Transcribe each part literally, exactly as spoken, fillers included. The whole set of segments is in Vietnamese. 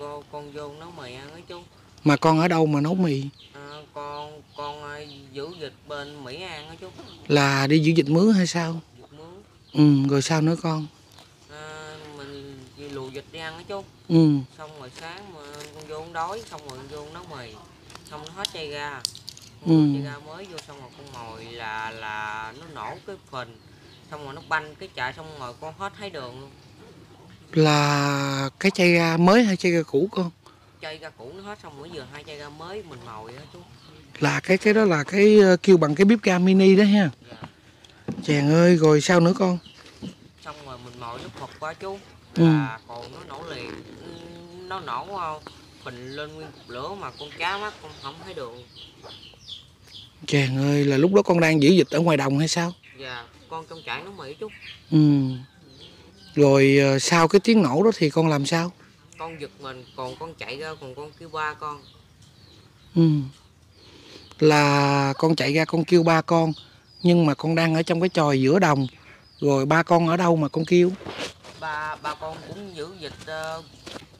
con, con vô nấu mì ăn ấy chú. Mà con ở đâu mà nấu mì? À, con con giữ dịch bên Mỹ An ấy chú. Là đi giữ dịch mướn hay sao? Dịch mướn. Ừ, rồi sao nữa con? À, mình lùi dịch đi ăn ấy chú. Ừ. Xong rồi sáng mà con vô con đói, xong rồi vô nấu mì. Xong nó hết chai ra. Ừ. Chai ra mới vô xong rồi con ngồi là là nó nổ cái phình. Xong rồi nó banh cái chạy, xong rồi con hết thấy đường luôn. Là cái chai ga mới hay chai ga cũ con? Chai ga cũ nó hết, xong bữa giờ hai chai ga mới mình mồi đó chú. Là cái cái đó là cái kêu bằng cái bếp ga mini đó ha. Dạ. Chàng ơi, rồi sao nữa con? Xong rồi mình mồi lúc hộp quá chú. Là ừ. Còn nó nổ liền. Nó nổ phình lên nguyên cục lửa mà con cá mắt con không thấy đường. Chàng ơi, là lúc đó con đang giữ dịch ở ngoài đồng hay sao? Dạ, con trong trại nấu mì chú. Ừ. Rồi sau cái tiếng nổ đó thì con làm sao? Con giật mình, còn con chạy ra, còn con kêu ba con. Ừ. Là con chạy ra con kêu ba con. Nhưng mà con đang ở trong cái chòi giữa đồng. Rồi ba con ở đâu mà con kêu? Ba ba con cũng giữ dịch,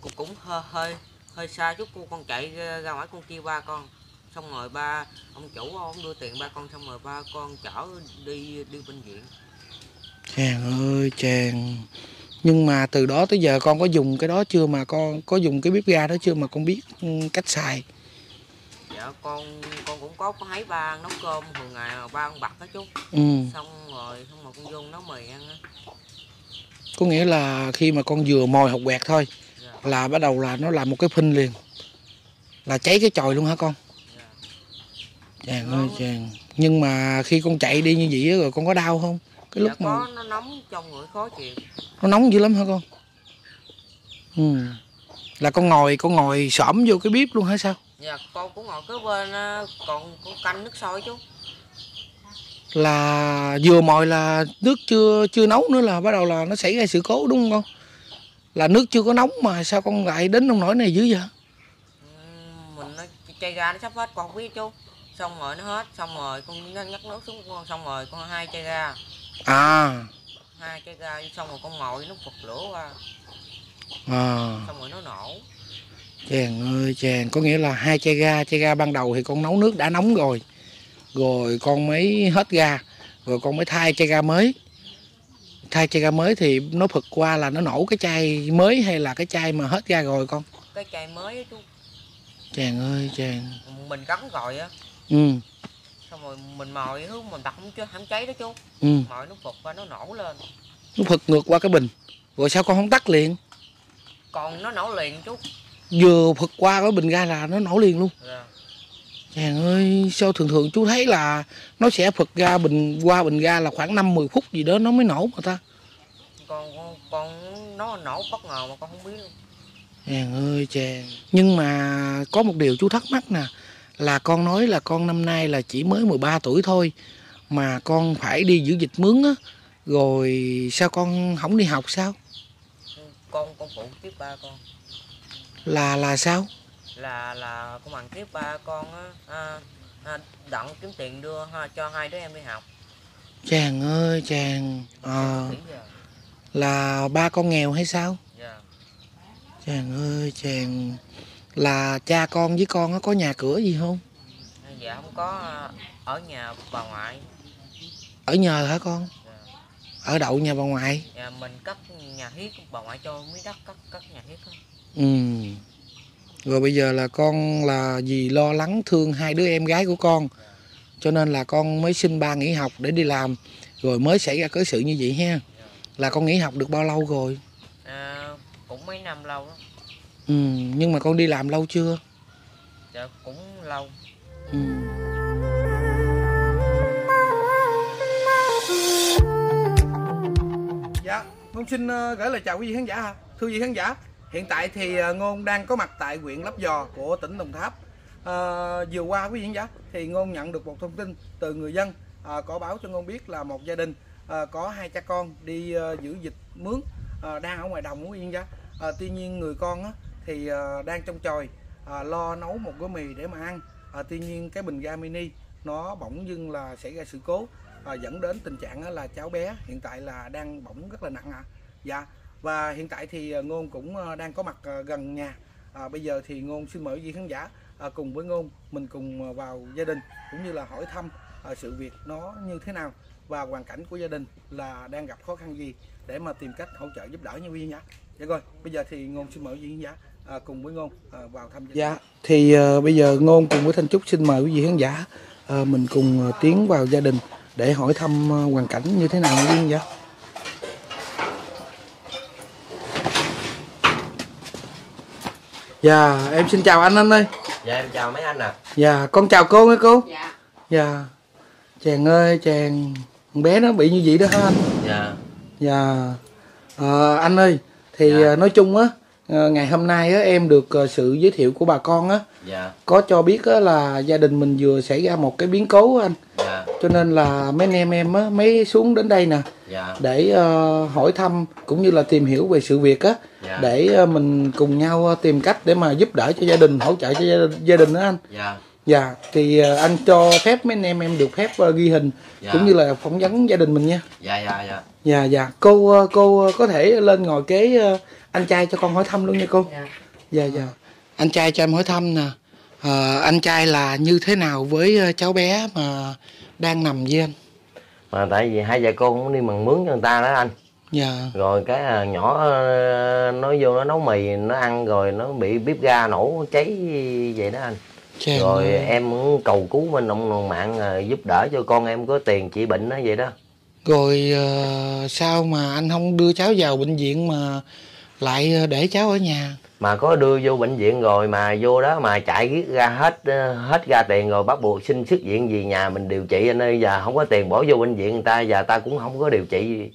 cũng, cũng hơi, hơi hơi xa chút. Con chạy ra ngoài con kêu ba con. Xong rồi ba, ông chủ ông đưa tiền ba con. Xong rồi ba con chở đi đi bệnh viện. Chàng ơi chàng. Nhưng mà từ đó tới giờ con có dùng cái đó chưa, mà con có dùng cái bếp ga đó chưa mà con biết cách xài? Dạ con con cũng có, có thấy ba nấu cơm thường ngày mà ba ăn bạc đó chú. Ừ. Xong rồi xong rồi con vô nấu mì ăn á. Có nghĩa là khi mà con vừa mồi hột quẹt thôi. Dạ. Là bắt đầu là nó làm một cái phinh liền. Là cháy cái chòi luôn hả con? Dạ. Chàng ơi chàng. Nhưng mà khi con chạy đi như vậy rồi con có đau không? Cái lúc dạ, có, mà nó nóng trong người khó chịu. Nó nóng dữ lắm hả con? Ừ. Là con ngồi con ngồi xổm vô cái bếp luôn hả sao? Dạ con cũng ngồi cái bên, còn con canh nước sôi chú. Là vừa mồi là nước chưa chưa nấu nữa là bắt đầu là nó xảy ra sự cố đúng không con? Là nước chưa có nóng mà sao con lại đến nông nổi này dữ vậy? Ừ, mình nó chai ga nó sắp hết con không biết chú. Xong rồi nó hết, xong rồi con nhắc nước xuống con, xong rồi con hai chai ga. À. Hai chai ga xong rồi con ngồi nó phật lửa qua. À. Xong rồi nó nổ. Chàng ơi chàng, có nghĩa là hai chai ga, chai ga ban đầu thì con nấu nước đã nóng rồi. Rồi con mới hết ga, rồi con mới thay chai ga mới. Thay chai ga mới thì nó phật qua là nó nổ cái chai mới hay là cái chai mà hết ga rồi con? Cái chai mới á chú. Chàng ơi chàng. Mình cắn rồi á. Ừ. Xong rồi mình mồi hướng mình đặt không, không cháy đó chú. Ừ. Mồi nó phật qua nó nổ lên. Nó phật ngược qua cái bình. Rồi sao con không tắt liền? Còn nó nổ liền chú. Vừa phật qua cái bình ga là nó nổ liền luôn. Dạ. Chàng ơi, sao thường thường chú thấy là nó sẽ phật ra bình qua bình ga là khoảng năm mười phút gì đó nó mới nổ mà ta. Còn con, con nó nổ bất ngờ mà con không biết luôn. Chàng ơi chàng. Nhưng mà có một điều chú thắc mắc nè. Là con nói là con năm nay là chỉ mới mười ba tuổi thôi mà con phải đi giữ dịch mướn á, rồi sao con không đi học sao? Con con phụ tiếp ba con. Là là sao? Là là con bằng tiếp ba con á, à, à, đặng kiếm tiền đưa ha, cho hai đứa em đi học. Chàng ơi chàng. À, là ba con nghèo hay sao? Dạ. Chàng ơi chàng. Là cha con với con có nhà cửa gì không? Dạ không có, ở nhà bà ngoại. Ở nhờ hả con? Dạ. Ở đậu nhà bà ngoại? Dạ, mình cắt nhà hiếc, bà ngoại cho miếng đất cắt, cắt nhà hiếc đó. Ừ. Rồi bây giờ là con là vì lo lắng thương hai đứa em gái của con. Dạ. Cho nên là con mới xin ba nghỉ học để đi làm. Rồi mới xảy ra cớ sự như vậy ha. Dạ. Là con nghỉ học được bao lâu rồi? À, cũng mấy năm lâu đó. Ừ, nhưng mà con đi làm lâu chưa? Dạ, cũng lâu. Ừ. Dạ, Ngôn xin gửi lời chào quý vị khán giả. Thưa quý vị khán giả, hiện tại thì Ngôn đang có mặt tại huyện Lấp Vò của tỉnh Đồng Tháp. À, vừa qua quý vị khán giả thì Ngôn nhận được một thông tin từ người dân à, có báo cho Ngôn biết là một gia đình à, có hai cha con đi à, giữ dịch mướn à, đang ở ngoài đồng của quý vị khán giả. À, tuy nhiên người con á, thì à, đang trong chòi à, lo nấu một gói mì để mà ăn. À, tuy nhiên cái bình ga mini nó bỗng dưng là xảy ra sự cố à, dẫn đến tình trạng á, là cháu bé hiện tại là đang bỏng rất là nặng ạ. À. Dạ. Và hiện tại thì Ngôn cũng đang có mặt gần nhà À, bây giờ thì Ngôn xin mời quý khán giả à, cùng với Ngôn mình cùng vào gia đình cũng như là hỏi thăm à, sự việc nó như thế nào và hoàn cảnh của gia đình là đang gặp khó khăn gì để mà tìm cách hỗ trợ giúp đỡ như quý khán giả. Dạ rồi, bây giờ thì Ngôn xin mời quý khán giả à, cùng với Ngôn à, vào thăm gia đình. Dạ, thì à, bây giờ Ngôn cùng với Thanh Trúc xin mời quý vị khán giả à, mình cùng tiến vào gia đình để hỏi thăm hoàn cảnh như thế nào quý khán giả. Dạ, em xin chào anh anh ơi. Dạ, em chào mấy anh ạ. À. Dạ, con chào cô nghe cô. Dạ. Dạ. Chàng ơi, chàng con bé nó bị như vậy đó hả anh? Dạ. Dạ. À, anh ơi, thì dạ. nói chung á, ngày hôm nay á, em được sự giới thiệu của bà con á, dạ. có cho biết á, là gia đình mình vừa xảy ra một cái biến cố anh. Dạ. Cho nên là mấy anh em em á, mới xuống đến đây nè. Dạ. Để uh, hỏi thăm cũng như là tìm hiểu về sự việc á. Dạ. Để uh, mình cùng nhau tìm cách để mà giúp đỡ cho gia đình, hỗ trợ cho gia, gia đình đó anh. Dạ. Dạ. Thì uh, anh cho phép mấy anh em em được phép uh, ghi hình dạ. cũng như là phỏng vấn gia đình mình nha. Dạ dạ dạ. Dạ dạ. Cô uh, cô uh, có thể lên ngồi kế uh, anh trai cho con hỏi thăm luôn nha cô. Dạ dạ. dạ. Anh trai cho em hỏi thăm nè. Uh, anh trai là như thế nào với cháu bé mà đang nằm với anh? Mà tại vì hai vợ con cũng đi mần mướn cho người ta đó anh. Dạ. Rồi cái nhỏ nó vô nó nấu mì nó ăn rồi nó bị bếp ga nổ cháy vậy đó anh. Chàng rồi ơi. Em cũng cầu cứu bên đồng mạng giúp đỡ cho con em có tiền trị bệnh đó vậy đó. Rồi sao mà anh không đưa cháu vào bệnh viện mà lại để cháu ở nhà? Mà có đưa vô bệnh viện rồi mà vô đó mà chạy giết ra hết hết ra tiền rồi bắt buộc xin xuất viện vì nhà mình điều trị anh ơi, và không có tiền bỏ vô bệnh viện người ta và ta cũng không có điều trị gì.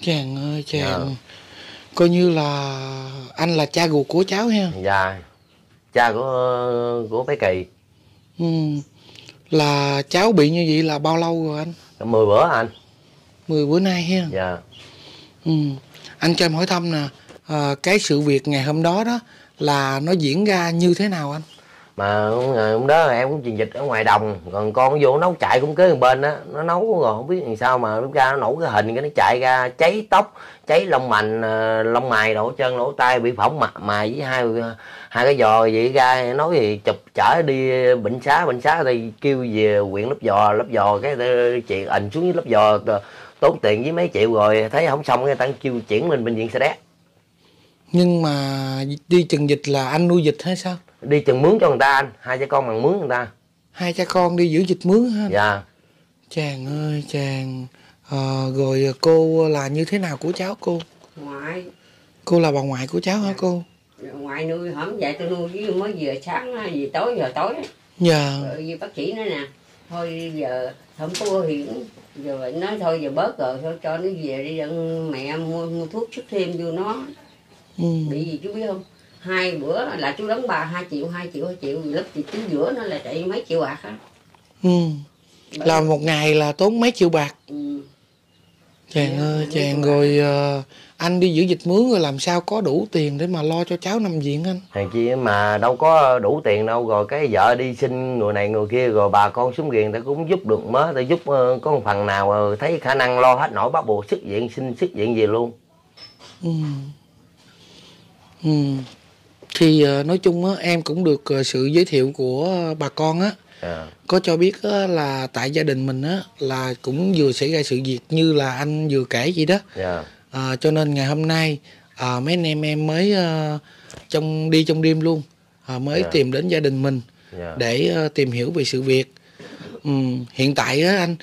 Chàng ơi chàng. Dạ. Coi như là anh là cha ruột của cháu ha. Dạ. Cha của của bé Kỳ. Ừ. Là cháu bị như vậy là bao lâu rồi anh? mười bữa anh. mười bữa nay ha. Dạ. Ừ. Anh cho em hỏi thăm nè. À, cái sự việc ngày hôm đó đó là nó diễn ra như thế nào anh? Mà ngày hôm đó em cũng truyền dịch ở ngoài đồng, còn con vô nấu chạy cũng kế bên bên á, nó nấu rồi không biết làm sao mà lúc ra nó nổ cái hình cái nó chạy ra cháy tóc, cháy lông mành, lông mày, lỗ chân, lỗ tai bị phỏng mặt mày với hai hai cái giò vậy ra, nói gì chụp chở đi bệnh xá, bệnh xá thì kêu về huyện Lấp Vò, Lấp Vò cái chuyện ảnh xuống với Lấp Vò tốn tiền với mấy triệu rồi thấy không xong cái tăng kêu chuyển lên bệnh viện Sa Đéc. Nhưng mà đi chừng dịch là anh nuôi dịch hay sao? Đi chừng mướn cho người ta anh, hai cha con bằng mướn người ta. Hai cha con đi giữ dịch mướn hả? Dạ. Chàng ơi chàng. À, rồi cô là như thế nào của cháu cô? Ngoại. Cô là bà ngoại của cháu dạ. hả cô? Ngoại nuôi hổm vậy tôi nuôi với mới vừa sáng vừa tối giờ tối. Dạ. Rồi bác sĩ nói nè, thôi giờ không có hiển giờ bệnh nói thôi giờ bớt rồi thôi cho nó về đi mẹ mua, mua thuốc sức thêm vô nó. Ừ. Bị gì chú biết không? Hai bữa là chú đóng bà hai triệu hai triệu hai triệu, lớp thì chú giữa nó là chạy mấy triệu bạc á. Ừ. Là một ngày là tốn mấy triệu bạc. Ừ. Chàng ừ. ơi chàng. Rồi uh, anh đi giữ dịch mướn rồi làm sao có đủ tiền để mà lo cho cháu nằm viện anh? Thằng kia mà đâu có đủ tiền đâu, rồi cái vợ đi xin người này người kia rồi bà con xuống viện ta cũng giúp được mớ, ta giúp uh, có một phần nào rồi thấy khả năng lo hết nổi bắt buộc xuất viện, xin xuất viện gì luôn. Ừ. Ừ. Thì uh, nói chung á, em cũng được uh, sự giới thiệu của uh, bà con á à. Có cho biết uh, là tại gia đình mình á là cũng vừa xảy ra sự việc như là anh vừa kể vậy đó à. Uh, cho nên ngày hôm nay uh, mấy anh em em mới uh, trong đi trong đêm luôn uh, mới à. Tìm đến gia đình mình à. Để uh, tìm hiểu về sự việc. um, Hiện tại á anh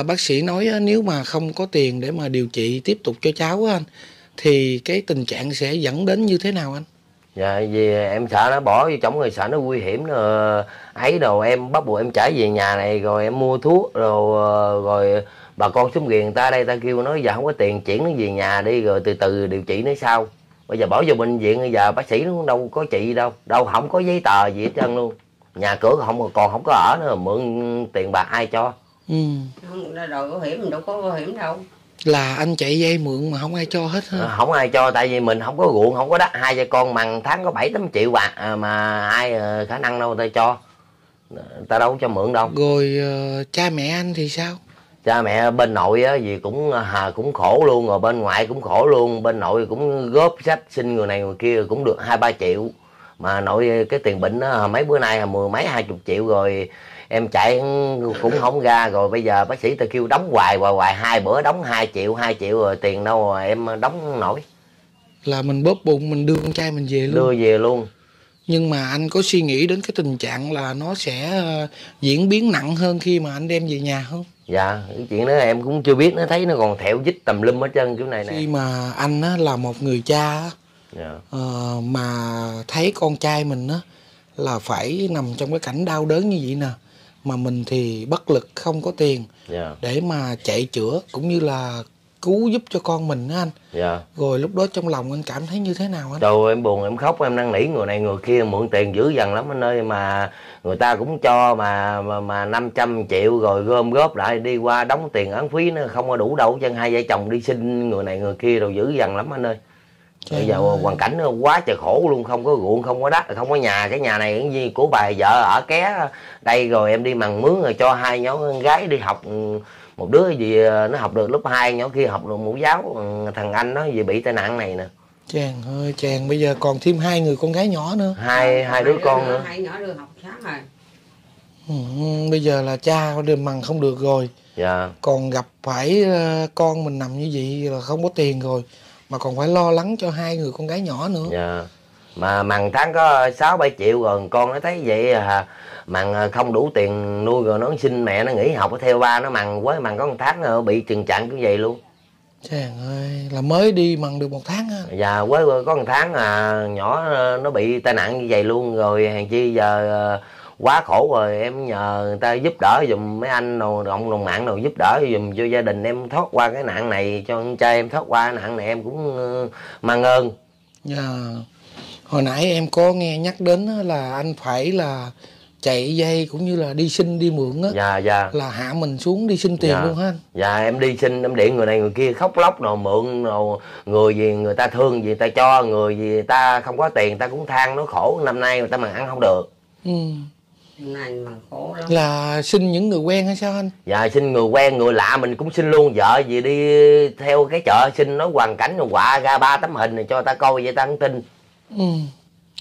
uh, bác sĩ nói uh, nếu mà không có tiền để mà điều trị tiếp tục cho cháu á anh thì cái tình trạng sẽ dẫn đến như thế nào anh? Dạ, vì em sợ nó bỏ vô chồng người sợ nó nguy hiểm rồi ấy đồ em bắt buộc em trở về nhà này rồi em mua thuốc rồi rồi bà con xuống viện ta đây ta kêu nó giờ không có tiền chuyển nó về nhà đi rồi từ từ điều trị nó sau. Bây giờ bỏ vô bệnh viện bây giờ bác sĩ nó cũng đâu có trị đâu, đâu không có giấy tờ gì hết trơn luôn. Nhà cửa không còn không có ở nữa, mượn tiền bạc ai cho? Ừ. Không, đòi bảo hiểm mình đâu có bảo hiểm đâu. Là anh chạy dây mượn mà không ai cho hết hả? À, không ai cho, tại vì mình không có ruộng, không có đất, hai cha con mằng tháng có bảy tám triệu bạc à, mà ai à, khả năng đâu ta cho. Ta đâu có cho mượn đâu. Rồi à, cha mẹ anh thì sao? Cha mẹ bên nội á gì cũng à, cũng khổ luôn, rồi bên ngoại cũng khổ luôn, bên nội cũng góp sách xin người này người kia cũng được hai ba triệu. Mà nội cái tiền bệnh đó, mấy bữa nay mười mấy hai chục triệu rồi em chạy cũng không ra, rồi bây giờ bác sĩ ta kêu đóng hoài hoài hoài hai bữa đóng hai triệu hai triệu rồi tiền đâu rồi em đóng nổi. Là mình bóp bụng mình đưa con trai mình về luôn, đưa về luôn. Nhưng mà anh có suy nghĩ đến cái tình trạng là nó sẽ diễn biến nặng hơn khi mà anh đem về nhà không? Dạ, cái chuyện đó em cũng chưa biết, nó thấy nó còn thẹo dít tầm lum ở chân kiểu này nè. Khi mà anh á, là một người cha dạ. uh, mà thấy con trai mình á, là phải nằm trong cái cảnh đau đớn như vậy nè, mà mình thì bất lực không có tiền dạ. để mà chạy chữa cũng như là cứu giúp cho con mình đó anh. Dạ. Rồi lúc đó trong lòng anh cảm thấy như thế nào anh? Trời ơi, em buồn, em khóc, em năn nỉ người này người kia mượn tiền dữ dằn lắm anh ơi, mà người ta cũng cho mà mà, mà năm trăm triệu rồi gom góp lại đi qua đóng tiền án phí nó không có đủ đâu chân, hai vợ chồng đi xin người này người kia rồi dữ dằn lắm anh ơi. Bây giờ hoàn cảnh nó quá trời khổ luôn, không có ruộng, không có đất, không có nhà, cái nhà này cái gì của bà vợ ở ké đây rồi em đi mằng mướn rồi cho hai nhóm con gái đi học. Một đứa gì nó học được lớp hai, nhỏ kia học được mẫu giáo, thằng anh nó gì bị tai nạn này nè. Chàng ơi, chàng bây giờ còn thêm hai người con gái nhỏ nữa. Hai, hai đứa, đứa con nữa. Hai nhỏ đưa học sáng rồi. Ừ, bây giờ là cha đêm mằng không được rồi. Dạ. Còn gặp phải con mình nằm như vậy là không có tiền rồi. Mà còn phải lo lắng cho hai người con gái nhỏ nữa. Dạ. Mà mằng tháng có sáu bảy triệu rồi, con nó thấy vậy à, mằng không đủ tiền nuôi rồi nó xin mẹ nó nghỉ học theo ba nó mằng quá, mằng có một tháng nữa bị tình trạng như vậy luôn. Trời ơi, là mới đi mằng được một tháng á. Dạ, quá có một tháng à, nhỏ nó bị tai nạn như vậy luôn rồi, hàng chi giờ quá khổ rồi, em nhờ người ta giúp đỡ dùm mấy anh đồ, đồng đồng mạng đồ giúp đỡ dùm cho gia đình em thoát qua cái nạn này, cho con trai em thoát qua nạn này em cũng mang ơn. Dạ. Hồi nãy em có nghe nhắc đến là anh phải là chạy dây cũng như là đi xin đi mượn á. Dạ, dạ. Là hạ mình xuống đi xin tiền dạ. luôn hả anh? Dạ, em đi xin, em điện người này người kia khóc lóc rồi mượn rồi, người gì người ta thương gì người ta cho, người gì người ta không có tiền người ta cũng than nó khổ, năm nay người ta mà ăn không được. Ừ. Này mà khổ lắm. Là xin những người quen hay sao anh? Dạ, xin người quen, người lạ mình cũng xin luôn, vợ gì đi theo cái chợ xin nói hoàn cảnh rồi quạ ra ba tấm hình này cho ta coi vậy ta không tin. Ừ.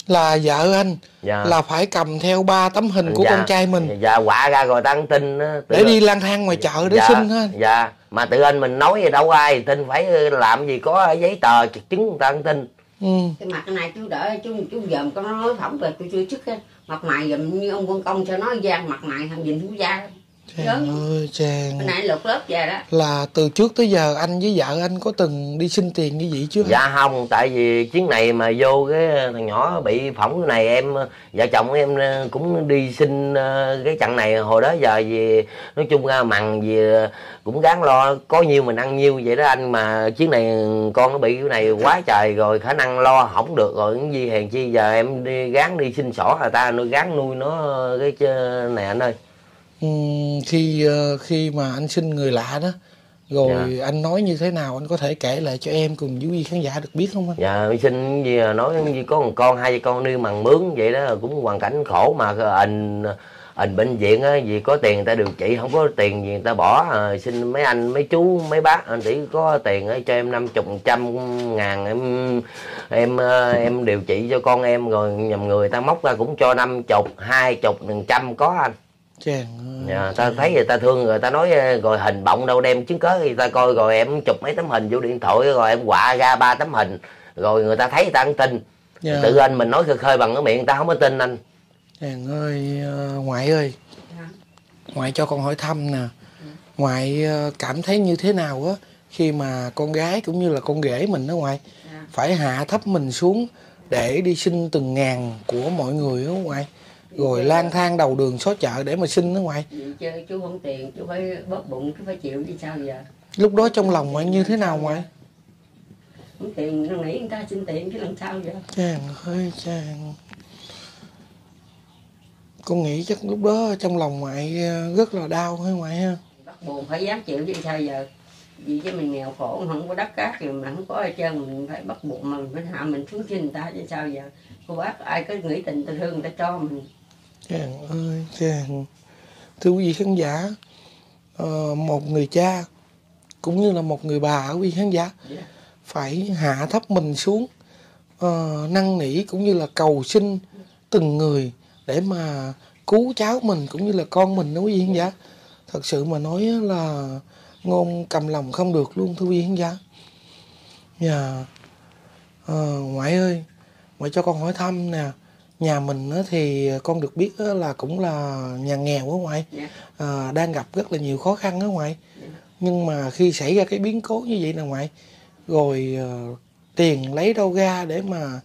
Là vợ anh dạ. là phải cầm theo ba tấm hình của dạ. con trai mình. Dạ, quạ ra rồi ta không tin đó, để anh... đi lang thang ngoài chợ để dạ. xin thôi. Dạ, mà tự anh mình nói gì đâu ai tin, phải làm gì có giấy tờ chứng người ta không tin. Ừ. Cái mặt này chú đỡ chú chú dòm con nó nói phỏng về tôi chưa trước á, mặt mày dùm như ông quân công cho nó gian mặt mày thằng nhìn thú da. Chàng ơi chàng, bữa nay lột lớp về đó. Là từ trước tới giờ anh với vợ anh có từng đi xin tiền như vậy chứ? Dạ không, tại vì chuyến này mà vô cái thằng nhỏ bị phỏng này em, vợ chồng em cũng đi xin cái chặng này. Hồi đó giờ gì nói chung ra mằng gì cũng gắng lo, có nhiêu mình ăn nhiêu vậy đó anh. Mà chuyến này con nó bị cái này quá trời rồi, khả năng lo không được rồi, cái gì hèn chi giờ em đi gắng đi xin xỏ người ta nuôi, gắng nuôi nó cái này anh ơi. Khi khi mà anh xin người lạ đó rồi dạ. anh nói như thế nào, anh có thể kể lại cho em cùng với quý khán giả được biết không anh? Dạ, xin gì nói gì có một con hai con đi mằng mướn vậy đó, cũng hoàn cảnh khổ mà anh anh bệnh viện á, vì có tiền người ta điều trị, không có tiền gì người ta bỏ. À, xin mấy anh mấy chú mấy bác anh chỉ có tiền ấy, cho em năm chục trăm ngàn em em em điều trị cho con em, rồi nhầm người ta móc ra cũng cho năm chục hai chục trăm có anh. Chàng dạ, ta thấy người ta thương người ta nói rồi hình bọng đâu đem chứng cớ người ta coi, rồi em chụp mấy tấm hình vô điện thoại rồi em quạ ra ba tấm hình rồi người ta thấy người ta không tin. Dạ. Tự anh mình nói khơi khơi bằng cái miệng người ta không có tin anh. Chàng ơi, ngoại ơi, ngoại cho con hỏi thăm nè, ngoại cảm thấy như thế nào á khi mà con gái cũng như là con rể mình đó ngoại phải hạ thấp mình xuống để đi xin từng ngàn của mọi người đó ngoại, rồi lang thang đầu đường xó chợ để mà xin đó ngoại? Chứ chú không tiền, chú phải bóp bụng, chú phải chịu đi sao giờ. Lúc đó trong lòng ngoại như thế nào ngoại? Không tiền, nó nghĩ người ta xin tiền chứ làm sao vậy? Chàng ơi chàng, con nghĩ chắc lúc đó trong lòng ngoại rất là đau hả ngoại ha? Bắt buộc phải dám chịu chứ sao giờ. Vì chứ mình nghèo khổ, không có đất cát rồi mà không có ai chơi, mình phải bắt buộc mà mình phải hạ mình xuống xin người ta chứ sao giờ. Cô bác ai cứ nghĩ tình tình thương người ta cho mình. Chàng ơi chàng, thưa quý vị khán giả, một người cha cũng như là một người bà ở quý khán giả phải hạ thấp mình xuống năn nỉ cũng như là cầu xin từng người để mà cứu cháu mình cũng như là con mình đó quý vị khán giả. Thật sự mà nói là Ngôn cầm lòng không được luôn thưa quý vị khán giả. Nhà à, ngoại ơi, ngoại cho con hỏi thăm nè, nhà mình thì con được biết là cũng là nhà nghèo đó ngoại, à, đang gặp rất là nhiều khó khăn đó ngoại. Nhưng mà khi xảy ra cái biến cố như vậy nè ngoại, rồi uh, tiền lấy đâu ra để mà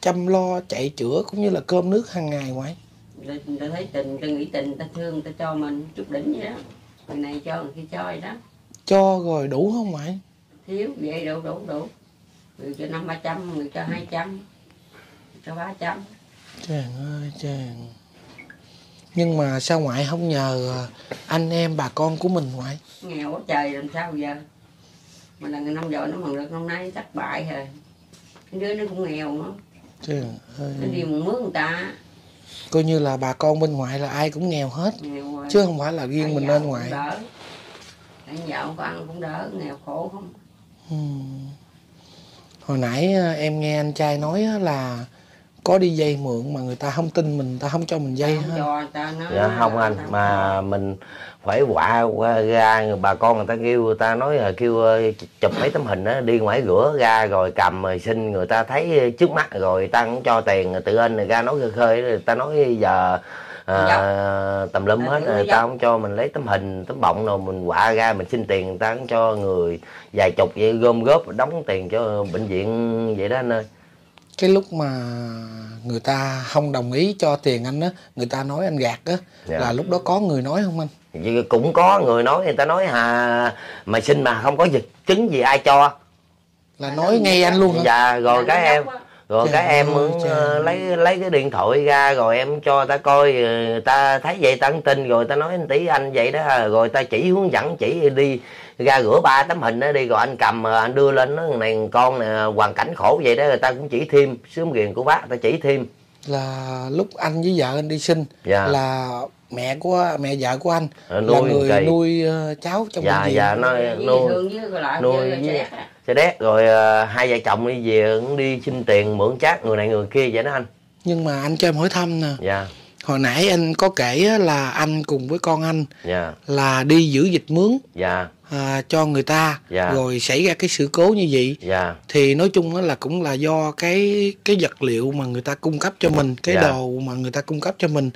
chăm lo chạy chữa cũng như là cơm nước hàng ngày ngoại? Người ta thấy tình, người ta nghĩ tình, người ta thương, người ta cho mình chút đỉnh vậy đó. Người này cho, người kia cho vậy đó. Cho rồi đủ không ngoại? Thiếu, vậy đủ, đủ, đủ. Người cho năm ba trăm, người cho hai trăm, người cho ba trăm. Chàng ơi, chàng. Nhưng mà sao ngoại không nhờ anh em bà con của mình ngoại? Nghèo quá trời làm sao giờ. Mà là người năm vợ nó mừng được hôm nay thất bại rồi. Cái đứa nó cũng nghèo nữa. Chàng ơi. Nó đi mượn mướn người ta. Coi như là bà con bên ngoại là ai cũng nghèo hết. Nghèo chứ không phải là riêng anh mình lên ngoại. Đỡ. Anh vợ có ăn cũng đỡ, nghèo khổ không. Hmm. Hồi nãy em nghe anh trai nói là có đi vay mượn mà người ta không tin mình, người ta không cho mình vay ha. Cho, ta nói dạ, không anh, mà mình phải quạ ra, bà con người ta kêu, người ta nói là kêu chụp mấy tấm hình đó, đi ngoài rửa ra rồi cầm rồi xin người ta thấy trước mắt rồi người ta cũng cho tiền tự anh ra nói khơi khơi, người ta nói giờ à, tầm lum hết, người ta không cho mình lấy tấm hình, tấm bọng rồi mình quạ ra mình xin tiền, người ta cũng cho người vài chục vậy gom góp đóng tiền cho bệnh viện vậy đó anh ơi. Cái lúc mà người ta không đồng ý cho tiền anh á, người ta nói anh gạt á, dạ. Là lúc đó có người nói không anh? Cũng có người nói, người ta nói hà mà xin mà không có vật chứng gì ai cho. Là nói ngay anh luôn hả? Dạ, rồi cái em rồi cái em lấy lấy cái điện thoại ra rồi em cho ta coi, người ta thấy vậy ta không tin rồi ta nói anh tí anh vậy đó, rồi ta chỉ hướng dẫn chỉ đi ra rửa ba tấm hình đó đi, rồi anh cầm anh đưa lên nó này con này, hoàn cảnh khổ vậy đó, người ta cũng chỉ thêm xóm ghiền của bác, người ta chỉ thêm là lúc anh với vợ anh đi sinh dạ. Là mẹ của mẹ vợ của anh à, là người kỳ. Nuôi cháu trong dạ, bệnh dạ, viện nuôi nuôi Sa Đéc rồi uh, hai vợ chồng đi về cũng đi xin tiền mượn chác người này người kia vậy đó anh. Nhưng mà anh cho em hỏi thăm nè dạ. Hồi nãy anh có kể là anh cùng với con anh dạ. Là đi giữ dịch mướn dạ. À, cho người ta dạ. Rồi xảy ra cái sự cố như vậy dạ. Thì nói chung là cũng là do cái cái vật liệu mà người ta cung cấp cho mình, cái dạ. Đồ mà người ta cung cấp cho mình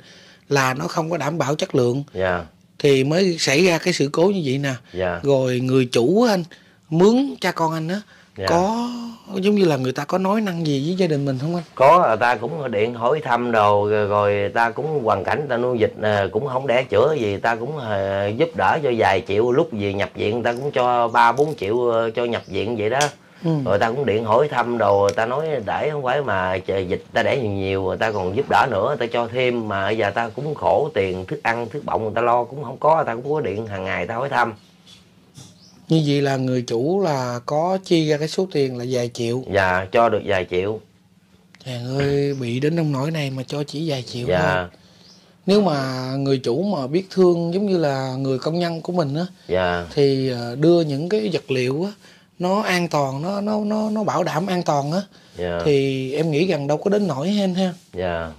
là nó không có đảm bảo chất lượng dạ. Thì mới xảy ra cái sự cố như vậy nè dạ. Rồi người chủ anh mướn cha con anh á dạ. Có giống như là người ta có nói năng gì với gia đình mình không anh? Có, người ta cũng điện hỏi thăm đồ rồi, rồi ta cũng hoàn cảnh ta nuôi dịch cũng không đẻ chữa gì, ta cũng giúp đỡ cho vài triệu, lúc gì nhập viện ta cũng cho ba bốn triệu cho nhập viện vậy đó ừ. Rồi ta cũng điện hỏi thăm đồ, ta nói để không phải mà dịch ta để nhiều nhiều người ta còn giúp đỡ nữa, ta cho thêm mà giờ ta cũng khổ, tiền thức ăn thức bọng người ta lo cũng không có, ta cũng có điện hàng ngày ta hỏi thăm. Như vậy là người chủ là có chi ra cái số tiền là vài triệu. Dạ, cho được vài triệu. Trời ơi, bị đến nông nỗi này mà cho chỉ vài triệu dạ. Thôi. Nếu mà người chủ mà biết thương giống như là người công nhân của mình á dạ. Thì đưa những cái vật liệu á nó an toàn, nó nó nó nó bảo đảm an toàn á dạ. Thì em nghĩ rằng đâu có đến nỗi hen ha. Dạ.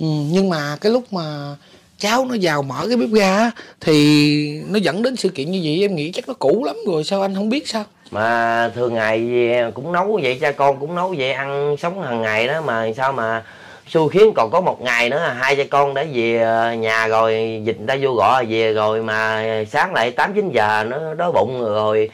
Ừ, nhưng mà cái lúc mà cháu nó vào mở cái bếp ga thì nó dẫn đến sự kiện như vậy, em nghĩ chắc nó cũ lắm rồi sao anh không biết sao? Mà thường ngày cũng nấu vậy, cha con cũng nấu vậy, ăn sống hàng ngày đó mà sao mà xui khiến còn có một ngày nữa hai cha con đã về nhà rồi, dịch người ta vô gọi về rồi mà sáng lại tám chín giờ nó đói bụng rồi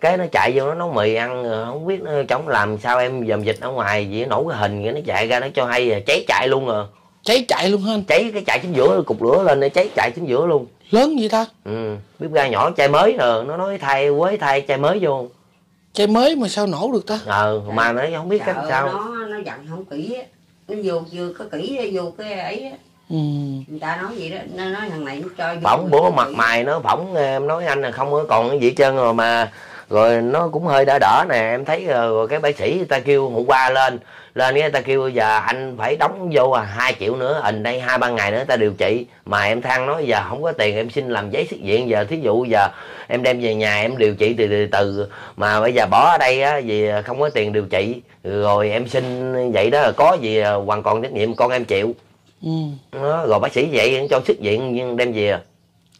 cái nó chạy vô nó nấu mì ăn, không biết nó chống làm sao em dòm dịch ở ngoài vậy, nổ cái hình nó chạy ra nó cho hay cháy chạy luôn rồi. Cháy chạy luôn hên. Cháy cái chạy chính giữa, cục lửa lên để cháy chạy chính giữa luôn. Lớn vậy ta? Ừ, bếp ga nhỏ chai mới rồi, nó nói thay quế thay chai mới vô. Chai mới mà sao nổ được ta? Ờ, à, mà nó không biết cách sao. Nó nó dặn không kỹ á. Nó vô chưa có kỹ vô cái ấy á. Ừ. Người ta nói vậy đó, nó nói thằng này nó cho vô. Bỏng bố mặt mày nó bỏng, em nói anh là không có còn cái gì hết trơn rồi mà. Rồi nó cũng hơi đỡ đỡ nè, em thấy rồi cái bác sĩ người ta kêu hôm qua lên lên người ta kêu giờ anh phải đóng vô hai triệu nữa, ình đây hai ba ngày nữa ta điều trị, mà em than nói giờ không có tiền em xin làm giấy xuất viện, giờ thí dụ giờ em đem về nhà em điều trị từ từ, từ mà bây giờ bỏ ở đây á vì không có tiền điều trị rồi em xin vậy đó, có gì hoàn còn trách nhiệm con em chịu. Ừ. Đó, rồi bác sĩ vậy cho xuất viện đem về.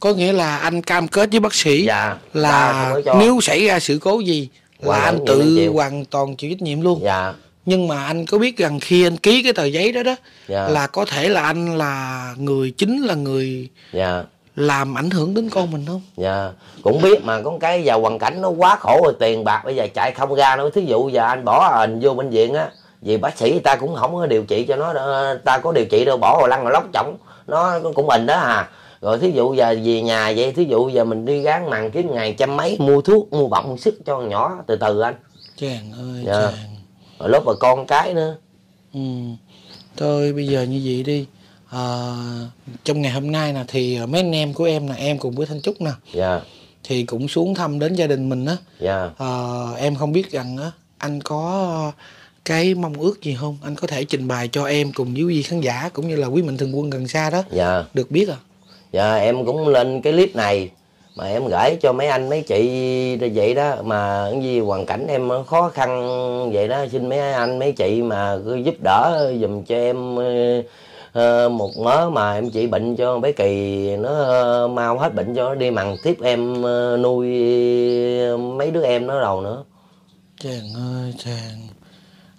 Có nghĩa là anh cam kết với bác sĩ dạ, là nếu xảy ra sự cố gì là anh tự hoàn toàn chịu trách nhiệm luôn. Dạ. Nhưng mà anh có biết rằng khi anh ký cái tờ giấy đó đó dạ. là có thể là anh là người chính là người dạ. làm ảnh hưởng đến con mình không? Dạ. Cũng biết mà có cái giờ hoàn cảnh nó quá khổ rồi, tiền bạc bây giờ chạy không ra nữa. Thí dụ giờ anh bỏ hình vô bệnh viện á, vì bác sĩ ta cũng không có điều trị cho nó, ta có điều trị đâu, bỏ hồi lăn hồi lóc chổng nó cũng bệnh đó à. Rồi thí dụ giờ về nhà vậy, thí dụ giờ mình đi gán màn kiếm ngày trăm mấy mua thuốc mua bọng sức cho nhỏ từ từ anh. Chàng ơi dạ. chàng. Rồi lớp bà con cái nữa. Ừ. Thôi bây giờ như vậy đi. À, trong ngày hôm nay nè thì mấy anh em của em nè, em cùng với Thanh Trúc nè dạ. thì cũng xuống thăm đến gia đình mình á dạ. à, em không biết rằng á anh có cái mong ước gì không, anh có thể trình bày cho em cùng với quý khán giả cũng như là quý mạnh thường quân gần xa đó dạ. được biết à? Dạ em cũng lên cái clip này mà em gửi cho mấy anh mấy chị vậy đó, mà cái gì hoàn cảnh em khó khăn vậy đó, xin mấy anh mấy chị mà cứ giúp đỡ dùm cho em một mớ mà em chỉ bệnh cho bé Kỳ nó mau hết bệnh cho nó đi mằng tiếp em nuôi mấy đứa em nó đầu nữa. Chàng ơi chàng,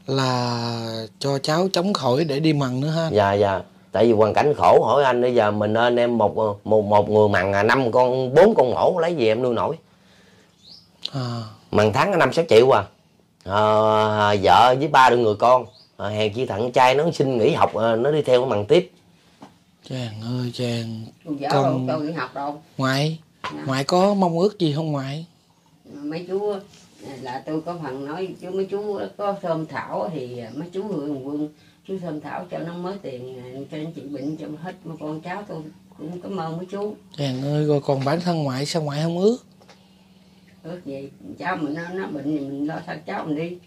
là cho cháu chống khỏi để đi mằng nữa ha. Dạ dạ, tại vì hoàn cảnh khổ hỏi anh, bây giờ mình nên em một một một người mằng năm con bốn con mổ lấy gì em nuôi nổi à. Mằng tháng năm sáu triệu à. À vợ với ba đứa người con à, hèn chi thằng trai nó xin nghỉ học nó đi theo mằng tiếp. Chàng ơi chàng, con đâu, nghỉ học đâu. Ngoại Nào. ngoại có mong ước gì không ngoại? Mấy chú là tôi có phần nói chú, mấy chú có thơm thảo thì mấy chú người quân chú thơm thảo cho nó mới tiền cho anh chị bệnh cho hết, mà con cháu tôi cũng cảm ơn mấy chú. Chàng ơi, rồi còn bản thân ngoại sao ngoại không ước? Ước gì cháu mình nó, nó bệnh thì mình lo sao cháu mình đi.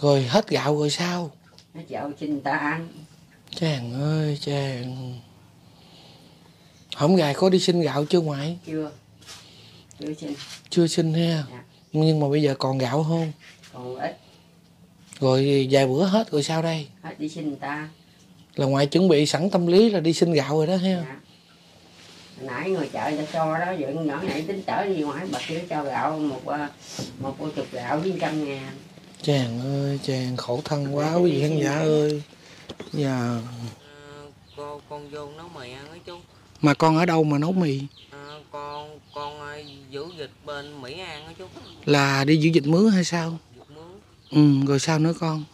Rồi hết gạo rồi sao? Hết gạo xin người ta ăn. Chàng ơi chàng, hổng gài có đi xin gạo chưa ngoại? Chưa. Chưa xin. Chưa xin ha. Dạ. Nhưng mà bây giờ còn gạo không? Còn ít. Rồi vài bữa hết rồi sao đây? Hết đi xin người ta. Là ngoại chuẩn bị sẵn tâm lý là đi xin gạo rồi đó ha. Dạ. Hồi nãy người chợ cho cho đó, giờ nhỏ này tính trở đi ngoại bà kia cho gạo một một cô chục gạo với trăm ngàn. Chàng ơi chàng, khổ thân quá quý vị khán giả ơi. Dạ. Cô con vô nấu mì ăn đó chú. Mà con ở đâu mà nấu mì? Con con giữ dịch bên Mỹ An đó chú. Là đi giữ dịch mướn hay sao? Dịch mướn. Ừ, rồi sao nữa con?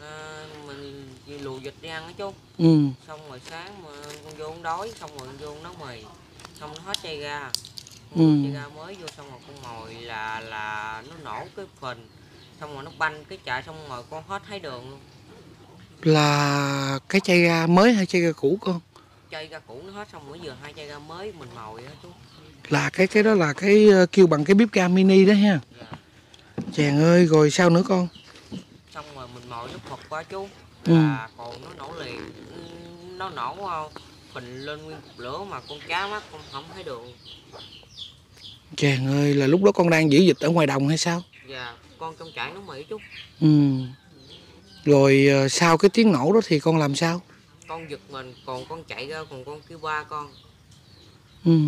À, mình lùi dịch đi ăn đó chú. Ừ. Xong rồi sáng mà con vô con đói, xong rồi con vô con nấu mì. Xong nó hết chai ga. Ừ. Chai ga mới vô xong rồi con mồi là là nó nổ cái phình. Xong rồi nó banh cái chạy, xong rồi con hết thấy đường luôn. Là cái chai ga mới hay chai ga cũ con? Chai ga cũ nó hết, xong bữa giờ hai chai ga mới mình mồi đó chú. Là cái cái đó là cái kêu bằng cái bếp ga mini đó ha. Dạ. Chàng ơi, rồi sao nữa con? Xong rồi mình mồi nó phật quá chú. Là ừ. còn nó nổ liền. Nó nổ phình lên nguyên cục lửa mà con cá mắt con không thấy đường. Chàng ơi, là lúc đó con đang giữ dịch ở ngoài đồng hay sao? Dạ, con trong trại nấu mì chú. Ừ. Rồi sau cái tiếng nổ đó thì con làm sao? Con giật mình, còn con chạy ra, còn con kêu ba con. Ừ.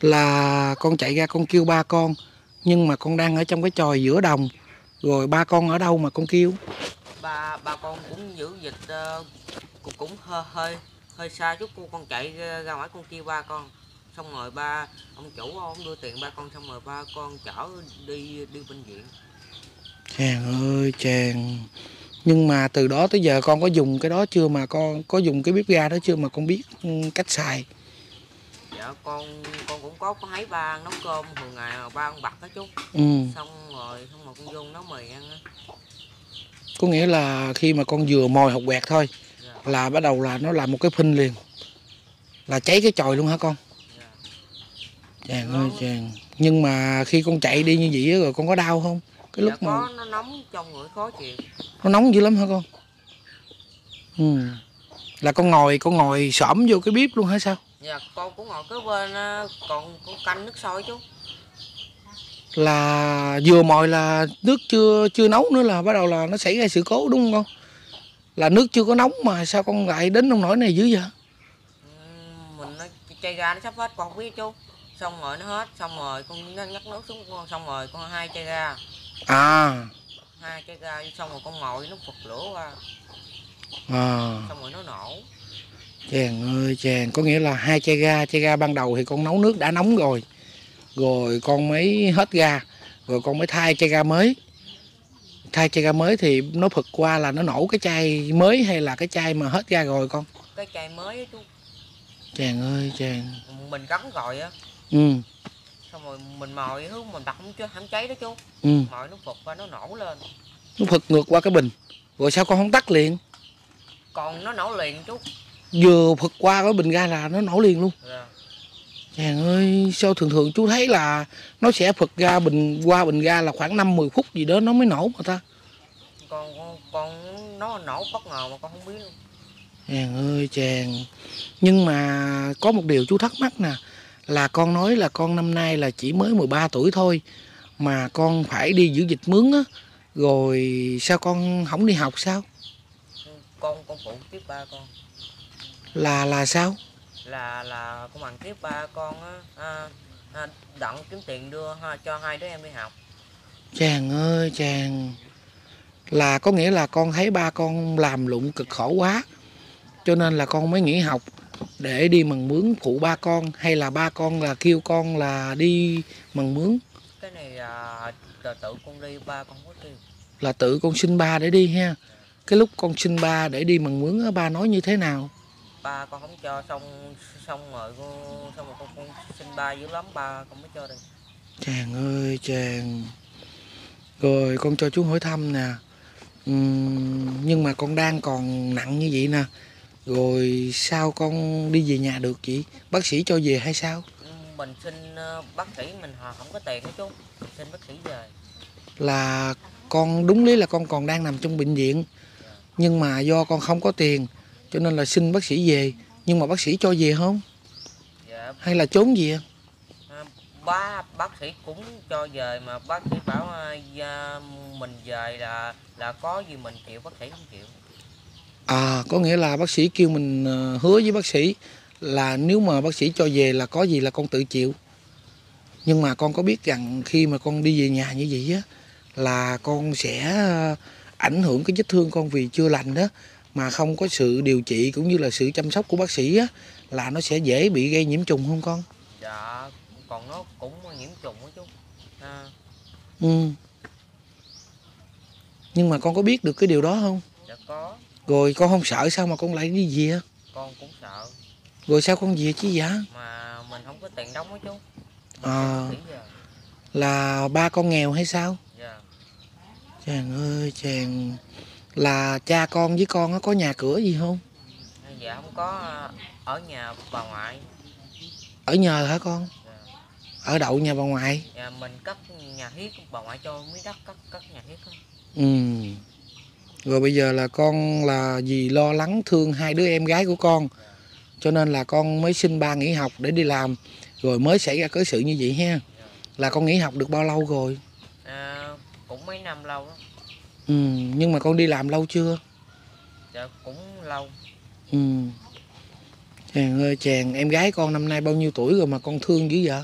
Là con chạy ra con kêu ba con, nhưng mà con đang ở trong cái chòi giữa đồng. Rồi ba con ở đâu mà con kêu? Ba ba con cũng giữ dịch cũng, cũng hơi hơi hơi xa chút, cô con chạy ra ngoài con kêu ba con. Xong rồi ba ông chủ ông đưa tiền ba con, xong rồi ba con chở đi đi bệnh viện. Chàng ơi chàng, nhưng mà từ đó tới giờ con có dùng cái đó chưa, mà con có dùng cái bếp ga đó chưa mà con biết cách xài? Dạ con con cũng có thấy ba nấu cơm thường ngày, ba ông bật đó chú. Ừ. Xong rồi không mà con vô nấu mì ăn á. Có nghĩa là khi mà con vừa mồi học quẹt thôi dạ. là bắt đầu là nó làm một cái phinh liền, là cháy cái chòi luôn hả con? Dạ. Chàng ơi chàng, nhưng mà khi con chạy đi như vậy rồi con có đau không? Cái lúc dạ, có, mà nó nóng trong người khó chịu. Nó nóng dữ lắm hả con? Ừ. Là con ngồi con ngồi xổm vô cái bếp luôn hả sao? Dạ con cũng ngồi cái bên, còn con canh nước sôi chú. Là vừa mồi là nước chưa chưa nấu nữa là bắt đầu là nó xảy ra sự cố đúng không con? là nước chưa có nóng mà sao con lại đến nông nổi này dữ vậy? Mình nó chai ga nó sắp hết con không biết chú. Xong rồi nó hết, xong rồi con nhắc nước xuống con, xong rồi con hai chai ga. À. Hai chai ga xong rồi con ngồi nó phật lửa qua. À. Xong rồi nó nổ. Chàng ơi chàng, có nghĩa là hai chai ga, chai ga ban đầu thì con nấu nước đã nóng rồi. Rồi con mới hết ga, rồi con mới thay chai ga mới. Thay chai ga mới thì nó phật qua là nó nổ cái chai mới hay là cái chai mà hết ga rồi con? Cái chai mới á chú. Chàng ơi chàng. Mình gắn rồi á. Ừ. Xong rồi mình mồi hướng mình đặt không chứ không cháy đó chú. Ừ. Mồi nó phật qua nó nổ lên. Nó phật ngược qua cái bình. Rồi sao con không tắt liền? Còn nó nổ liền chú. Vừa phật qua cái bình ga là nó nổ liền luôn. Dạ. Chàng ơi, sao thường thường chú thấy là nó sẽ phật ra bình qua bình ga là khoảng năm mười phút gì đó nó mới nổ mà ta. Con con, con nó nổ bất ngờ mà con không biết luôn. Chàng ơi chàng. Nhưng mà có một điều chú thắc mắc nè, là con nói là con năm nay là chỉ mới mười ba tuổi thôi mà con phải đi giữ dịch mướn á, rồi sao con không đi học sao? Con con phụ tiếp ba con. Là là sao? Là là con bằng tiếp ba con á, à, đặng kiếm tiền đưa ha, cho hai đứa em đi học. Chàng ơi chàng. Là có nghĩa là con thấy ba con làm lụng cực khổ quá, cho nên là con mới nghỉ học để đi mần mướn phụ ba con, hay là ba con là kêu con là đi mần mướn? Cái này là, là tự con đi, ba con có kêu. Là tự con xin ba để đi ha. Cái lúc con xin ba để đi mần mướn ba nói như thế nào? Ba con không cho, xong xong rồi con, xong rồi con, con xin ba dữ lắm, ba con mới cho đi. Chàng ơi chàng. Rồi con cho chú hỏi thăm nè. Uhm, nhưng mà con đang còn nặng như vậy nè. Rồi sao con đi về nhà được chị? Bác sĩ cho về hay sao? Mình xin bác sĩ, mình họ không có tiền đó chú. Mình xin bác sĩ về. Là con đúng lý là con còn đang nằm trong bệnh viện. Dạ. Nhưng mà do con không có tiền cho nên là xin bác sĩ về. Nhưng mà bác sĩ cho về không? Dạ. Hay là trốn gì à? Ba bác sĩ cũng cho về mà bác sĩ bảo à, mình về là là có gì mình chịu, bác sĩ không chịu. À, có nghĩa là bác sĩ kêu mình hứa với bác sĩ là nếu mà bác sĩ cho về là có gì là con tự chịu. Nhưng mà con có biết rằng khi mà con đi về nhà như vậy á, là con sẽ ảnh hưởng cái vết thương con vì chưa lành đó, mà không có sự điều trị cũng như là sự chăm sóc của bác sĩ á, là nó sẽ dễ bị gây nhiễm trùng không con? Dạ, còn nó cũng nhiễm trùng đó chú. À. Ừ. Nhưng mà con có biết được cái điều đó không? Dạ có. Rồi con không sợ sao mà con lại đi về? Con cũng sợ. Rồi sao con về chứ dạ? Mà mình không có tiền đóng đó chú. Ờ. À, là ba con nghèo hay sao? Dạ. Chàng ơi chàng. Là cha con với con nó có nhà cửa gì không? Dạ không có, ở nhà bà ngoại. Ở nhờ hả con? Dạ. Ở đậu nhà bà ngoại? Dạ, mình cất nhà hiếp, bà ngoại cho miếng đất cất, cất nhà hiếp đó. Ừ. Rồi bây giờ là con là vì lo lắng thương hai đứa em gái của con, cho nên là con mới xin ba nghỉ học để đi làm, rồi mới xảy ra cớ sự như vậy ha. Là con nghỉ học được bao lâu rồi? À, cũng mấy năm lâu đó. Ừ, nhưng mà con đi làm lâu chưa? Dạ, cũng lâu. Ừ. Chàng ơi chàng, em gái con năm nay bao nhiêu tuổi rồi mà con thương dữ vậy?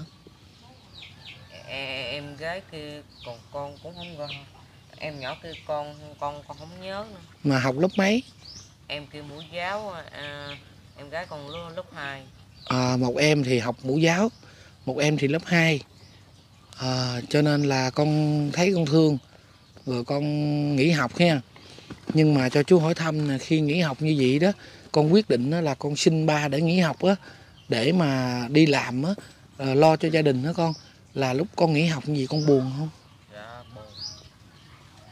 Em gái kia còn con cũng không gọi. Em nhỏ kia con con con không nhớ nữa. Mà học lớp mấy? Em kia mẫu giáo, à, em gái con lớp hai. À, một em thì học mẫu giáo, một em thì lớp hai. À, cho nên là con thấy con thương, rồi con nghỉ học ha. Nhưng mà cho chú hỏi thăm là khi nghỉ học như vậy đó, con quyết định đó là con xin ba để nghỉ học á, để mà đi làm á, lo cho gia đình đó con. Là lúc con nghỉ học như vậy con buồn không?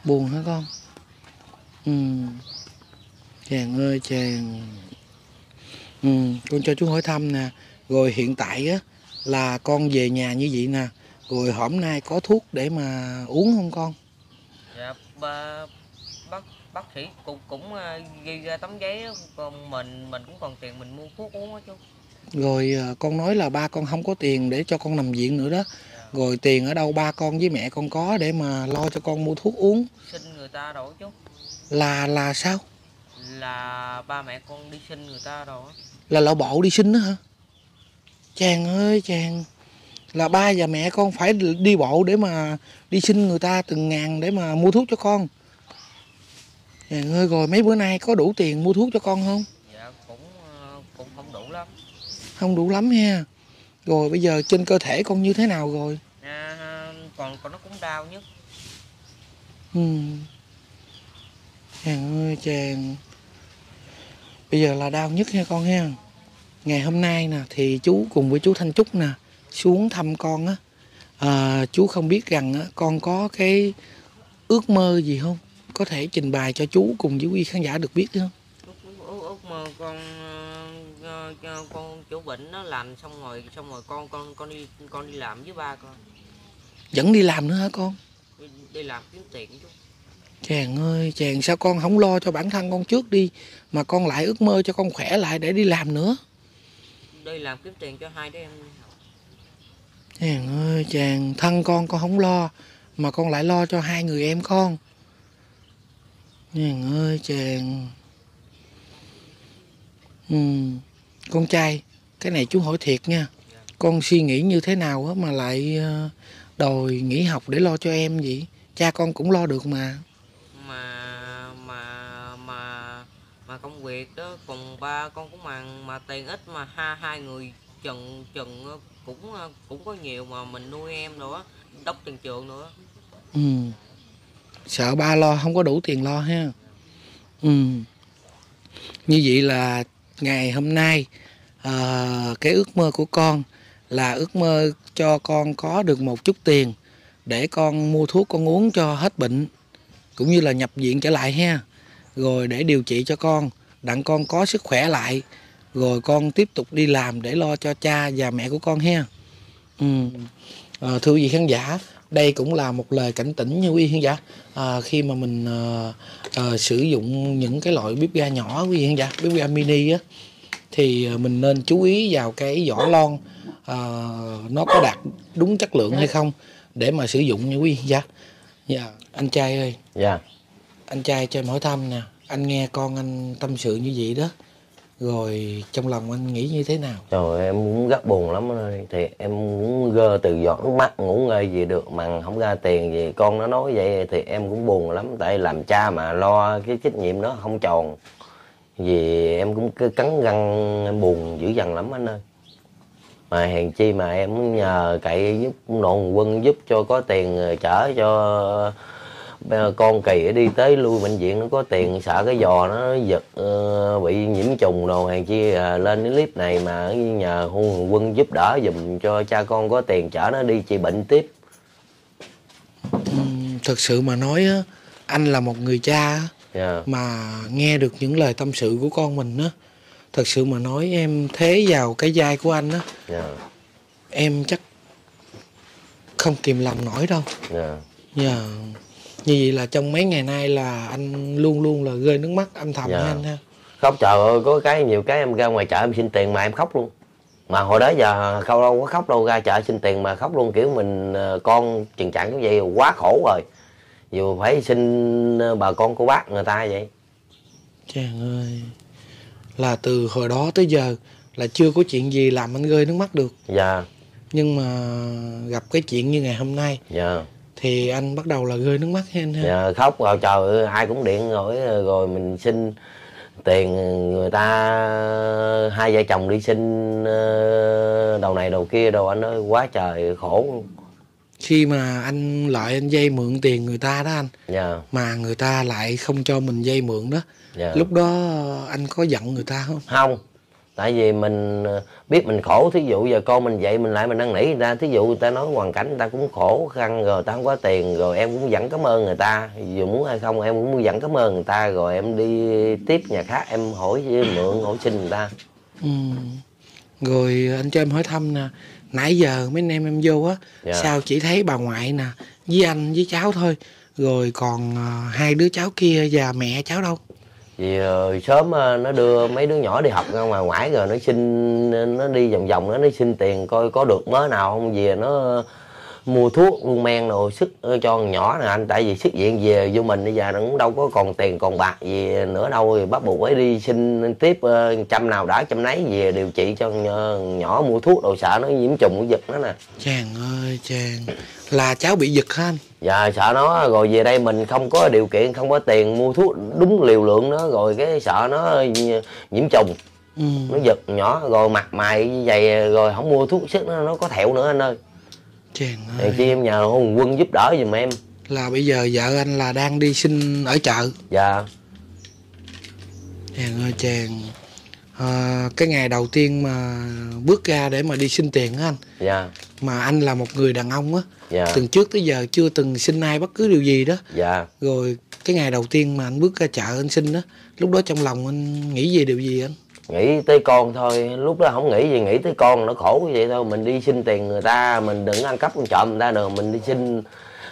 Buồn hả con? Ừ. Chàng ơi chàng. Ừ, con cho chú hỏi thăm nè. Rồi hiện tại á, là con về nhà như vậy nè, rồi hôm nay có thuốc để mà uống không con? Dạ, bà, bác, bác sĩ cũng, cũng ghi ra tấm giấy, còn mình mình cũng còn tiền mình mua thuốc uống đó chú. Rồi con nói là ba con không có tiền để cho con nằm viện nữa đó. Rồi tiền ở đâu ba con với mẹ con có để mà lo cho con mua thuốc uống? Xin người ta đổi chú. Là là sao? là ba mẹ con đi sinh người ta rồi. Là lão bộ đi sinh đó hả? Chàng ơi chàng, là ba và mẹ con phải đi bộ để mà đi xin người ta từng ngàn để mà mua thuốc cho con. Chàng ơi, rồi mấy bữa nay có đủ tiền mua thuốc cho con không? Dạ cũng cũng không đủ lắm. Không đủ lắm ha. Rồi bây giờ trên cơ thể con như thế nào rồi? À, còn còn nó cũng đau nhất. Ừ. Chàng ơi chàng, bây giờ là đau nhất ha con ha. Ngày hôm nay nè thì chú cùng với chú Thanh Trúc nè xuống thăm con á. À, chú không biết rằng á, con có cái ước mơ gì không? Có thể trình bày cho chú cùng với quý khán giả được biết không? Ước mơ con con chữa bệnh nó làm xong rồi xong rồi con con con đi con đi làm với ba con. Vẫn đi làm nữa hả con? Đi, đi làm kiếm tiền chú. Chàng ơi chàng, sao con không lo cho bản thân con trước đi mà con lại ước mơ cho con khỏe lại để đi làm nữa. Đi làm kiếm tiền cho hai đứa em học. Chàng ơi chàng, thân con con không lo mà con lại lo cho hai người em con. Chàng ơi chàng. Ừ. Con trai, cái này chú hỏi thiệt nha. Con suy nghĩ như thế nào á mà lại đòi nghỉ học để lo cho em vậy? Cha con cũng lo được mà. Mà mà mà mà công việc đó cùng ba con cũng mà mà tiền ít mà ha, hai người chừng chừng cũng cũng có nhiều mà mình nuôi em nữa, đốc tiền trường nữa. Ừ. Sợ ba lo không có đủ tiền lo ha. Ừ. Như vậy là ngày hôm nay à, cái ước mơ của con là ước mơ cho con có được một chút tiền để con mua thuốc con uống cho hết bệnh, cũng như là nhập viện trở lại ha. Rồi để điều trị cho con, đặng con có sức khỏe lại, rồi con tiếp tục đi làm để lo cho cha và mẹ của con ha. Ừ. À, thưa quý vị khán giả, đây cũng là một lời cảnh tỉnh như quý vị khán giả. À, khi mà mình à, à, sử dụng những cái loại bếp ga nhỏ quý vị khán giả, bếp ga mini á, thì mình nên chú ý vào cái vỏ lon à, nó có đạt đúng chất lượng hay không để mà sử dụng như quý vị khán giả. Dạ. Anh trai ơi. Dạ. Anh trai cho em hỏi thăm nè, anh nghe con anh tâm sự như vậy đó, rồi trong lòng anh nghĩ như thế nào? Trời, em cũng rất buồn lắm ơi. Thì em muốn gơ từ giọt nước mắt, ngủ ngơi gì được mà không ra tiền gì. Con nó nói vậy thì em cũng buồn lắm. Tại làm cha mà lo cái trách nhiệm nó không tròn. Vì em cũng cứ cắn răng, em buồn dữ dằn lắm anh ơi. Mà hèn chi mà em nhờ cậy giúp nồn quân giúp cho có tiền chở cho con Kỳ đi tới lui bệnh viện nó có tiền, sợ cái giò nó giật uh, bị nhiễm trùng đồ hàng chi uh, lên cái clip này mà nhờ Hùng Quân giúp đỡ dùm cho cha con có tiền chở nó đi trị bệnh tiếp. Thật sự mà nói á, anh là một người cha yeah. mà nghe được những lời tâm sự của con mình á, thật sự mà nói em thế vào cái vai của anh á, yeah. em chắc không kìm lòng nổi đâu. Dạ. Yeah. Yeah. Như vậy là trong mấy ngày nay là anh luôn luôn là rơi nước mắt âm thầm dạ. anh ha. Khóc trời ơi, có cái nhiều cái em ra ngoài chợ em xin tiền mà em khóc luôn. Mà hồi đó giờ không đâu có khóc đâu, ra chợ xin tiền mà khóc luôn, kiểu mình con tình trạng như vậy quá khổ rồi. Dù phải xin bà con cô bác người ta vậy. Chàng ơi, là từ hồi đó tới giờ là chưa có chuyện gì làm anh rơi nước mắt được. Dạ. Nhưng mà gặp cái chuyện như ngày hôm nay. Dạ. Thì anh bắt đầu là rơi nước mắt anh ha. Dạ, khóc rồi trời, ai cũng điện rồi, rồi mình xin tiền người ta, hai vợ chồng đi xin đầu này đầu kia đồ anh ơi, quá trời khổ. Khi mà anh lại anh vay mượn tiền người ta đó anh, dạ. mà người ta lại không cho mình vay mượn đó, dạ. lúc đó anh có giận người ta không? Không. Tại vì mình biết mình khổ, thí dụ giờ con mình vậy mình lại mình năn nỉ người ta, thí dụ người ta nói hoàn cảnh người ta cũng khổ khăn rồi, người ta không có tiền rồi em cũng vẫn cảm ơn người ta, dù muốn hay không em cũng vẫn cảm ơn người ta, rồi em đi tiếp nhà khác em hỏi mượn hỏi xin người ta. Ừ. Rồi anh cho em hỏi thăm nè, nãy giờ mấy anh em em vô á, dạ. sao chỉ thấy bà ngoại nè với anh với cháu thôi, rồi còn hai đứa cháu kia và mẹ cháu đâu? Vì uh, sớm uh, nó đưa mấy đứa nhỏ đi học ra ngoài ngoại rồi nó xin, nó đi vòng vòng nó xin tiền coi có được mớ nào không, về nó mua thuốc mua men rồi sức cho con nhỏ nè anh, tại vì xuất viện về vô mình bây giờ nó cũng đâu có còn tiền còn bạc gì nữa đâu, thì bắt buộc phải đi xin tiếp trăm nào đã trăm nấy về điều trị cho nhỏ, mua thuốc đồ sợ nó nhiễm trùng của giật nó nè. Chàng ơi chàng, là cháu bị giật hả anh? Dạ sợ nó, rồi về đây mình không có điều kiện, không có tiền mua thuốc đúng liều lượng nó, rồi cái sợ nó nhiễm trùng. Ừ. Nó giật nhỏ rồi mặt mày như vậy rồi không mua thuốc sức nó, nó có thẹo nữa anh ơi. Chàng ơi, thì em nhờ Hùng Quân giúp đỡ giùm em. Là bây giờ vợ anh là đang đi xin ở chợ. Dạ. Chàng ơi chàng, à, cái ngày đầu tiên mà bước ra để mà đi xin tiền á anh. Dạ. Mà anh là một người đàn ông á. Dạ. Từ trước tới giờ chưa từng xin ai bất cứ điều gì đó. Dạ. Rồi cái ngày đầu tiên mà anh bước ra chợ anh xin đó, lúc đó trong lòng anh nghĩ về điều gì anh? Nghĩ tới con thôi, lúc đó không nghĩ gì, nghĩ tới con nó khổ vậy thôi. Mình đi xin tiền người ta, mình đừng ăn cắp ăn trộm người ta được, mình đi xin.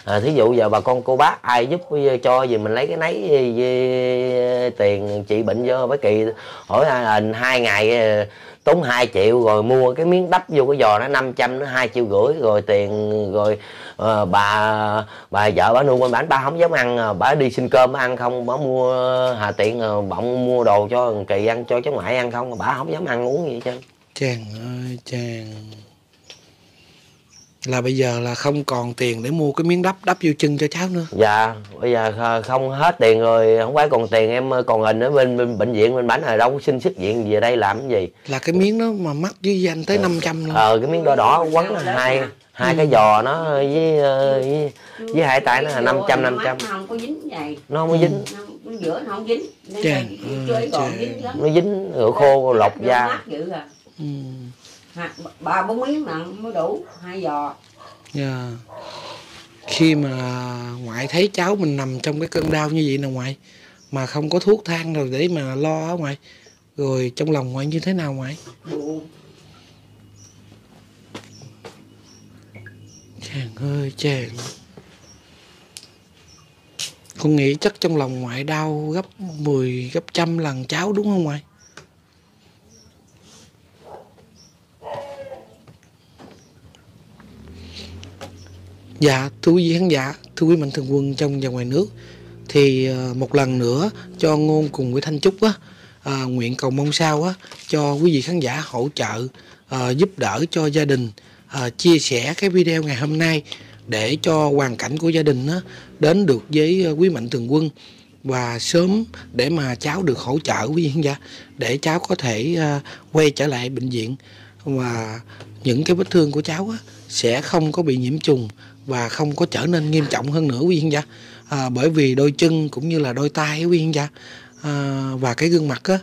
À, thí dụ giờ bà con cô bác ai giúp cho gì mình lấy cái nấy về tiền trị bệnh cho bác Kỳ. Hỏi anh hai ngày tốn hai triệu rồi mua cái miếng đắp vô cái giò nó năm trăm nó hai triệu rưỡi rồi tiền rồi à, bà bà vợ bà nuôi bên bản ba không dám ăn, bà đi xin cơm ăn không, bà mua hà tiện bọng mua đồ cho Kỳ ăn cho cháu ngoại ăn không, bà không dám ăn uống gì chứ. Chàng ơi chàng, là bây giờ là không còn tiền để mua cái miếng đắp đắp vô chân cho cháu nữa. Dạ, bây giờ không hết tiền rồi, không phải còn tiền em còn hình ở bên, bên bệnh viện bên bánh rồi đâu có xin xuất viện về đây làm cái gì. Là cái miếng đó mà mắc với anh tới ừ. năm trăm luôn. Ờ, cái miếng đỏ đỏ quấn hai hai ừ. cái giò nó với với, với hai tay nó là năm trăm năm trăm. Nó không có dính vậy. Nó không có dính. Ừ. Giữa nó không dính. Trời, trời. Dính lắm. Nó dính rửa khô lột da. Ừ. Ba bốn miếng nặng mới đủ hai giò. Dạ. Khi mà ngoại thấy cháu mình nằm trong cái cơn đau như vậy nè ngoại, mà không có thuốc thang rồi để mà lo á ngoại, rồi trong lòng ngoại như thế nào ngoại? Buồn. Chàng ơi chàng, con nghĩ chắc trong lòng ngoại đau gấp mười gấp trăm lần cháu đúng không ngoại? Dạ, thưa quý vị khán giả, thưa quý mạnh thường quân trong và ngoài nước, thì một lần nữa cho Ngôn cùng với Thanh Trúc á, à, nguyện cầu mong sao á, cho quý vị khán giả hỗ trợ, à, giúp đỡ cho gia đình, à, chia sẻ cái video ngày hôm nay để cho hoàn cảnh của gia đình á, đến được với quý mạnh thường quân và sớm để mà cháu được hỗ trợ quý vị khán giả, để cháu có thể à, quay trở lại bệnh viện và những cái vết thương của cháu á, sẽ không có bị nhiễm trùng và không có trở nên nghiêm trọng hơn nữa quý vị khán giả. À, bởi vì đôi chân cũng như là đôi tay quý vị khán giả, à, và cái gương mặt á,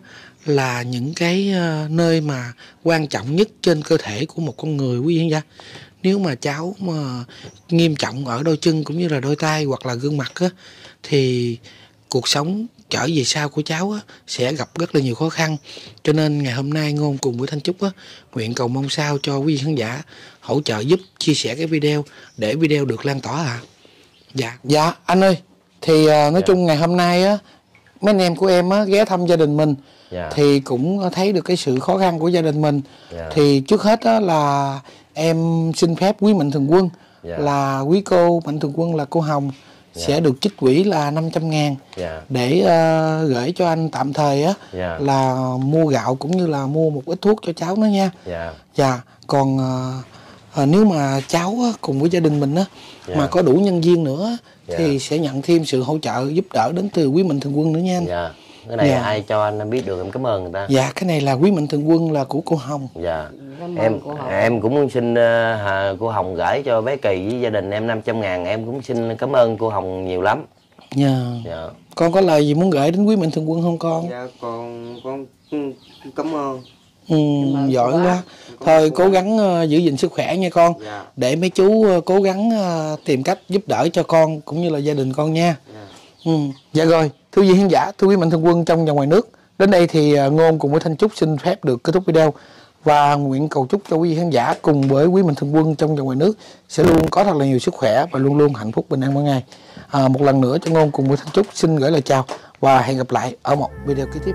là những cái nơi mà quan trọng nhất trên cơ thể của một con người quý vị khán giả. Nếu mà cháu mà nghiêm trọng ở đôi chân cũng như là đôi tay hoặc là gương mặt á, thì cuộc sống trở về sau của cháu á, sẽ gặp rất là nhiều khó khăn. Cho nên ngày hôm nay Ngôn cùng với Thanh Trúc á, nguyện cầu mong sao cho quý vị khán giả hỗ trợ giúp chia sẻ cái video để video được lan tỏa ạ. À? Dạ. Dạ anh ơi, thì uh, nói dạ. chung ngày hôm nay á, mấy anh em của em á, ghé thăm gia đình mình dạ. thì cũng thấy được cái sự khó khăn của gia đình mình. Dạ. Thì trước hết á, là em xin phép quý mạnh thường quân dạ. là quý cô mạnh thường quân là cô Hồng dạ. sẽ được trích quỹ là năm trăm ngàn dạ. để uh, gửi cho anh tạm thời á, dạ. là mua gạo cũng như là mua một ít thuốc cho cháu nó nha. Dạ. Dạ. Còn uh, À, nếu mà cháu cùng với gia đình mình á, dạ. mà có đủ nhân viên nữa dạ. thì sẽ nhận thêm sự hỗ trợ giúp đỡ đến từ quý mạnh thường quân nữa nha anh. Dạ. Cái này dạ. ai cho anh biết được, em cảm ơn người ta. Dạ, cái này là quý mạnh thường quân là của cô Hồng. Dạ. Em Hồng. em cũng xin uh, cô Hồng gửi cho bé Kỳ với gia đình em năm trăm ngàn. Em cũng xin cảm ơn cô Hồng nhiều lắm. Dạ. Dạ. Con có lời gì muốn gửi đến quý mạnh thường quân không con? Dạ, con con cảm ơn. Ừ, giỏi quá. quá Thôi cố gắng uh, giữ gìn sức khỏe nha con. Dạ. Để mấy chú uh, cố gắng uh, tìm cách giúp đỡ cho con cũng như là gia đình con nha. Dạ, ừ. Dạ rồi, thưa quý vị khán giả, thưa quý mạnh thường quân trong và ngoài nước, đến đây thì uh, Ngôn cùng với Thanh Trúc xin phép được kết thúc video và nguyện cầu chúc cho quý vị khán giả cùng với quý mạnh thường quân trong và ngoài nước sẽ luôn có thật là nhiều sức khỏe và luôn luôn hạnh phúc bình an mỗi ngày. À, một lần nữa cho Ngôn cùng với Thanh Trúc xin gửi lời chào và hẹn gặp lại ở một video kế tiếp.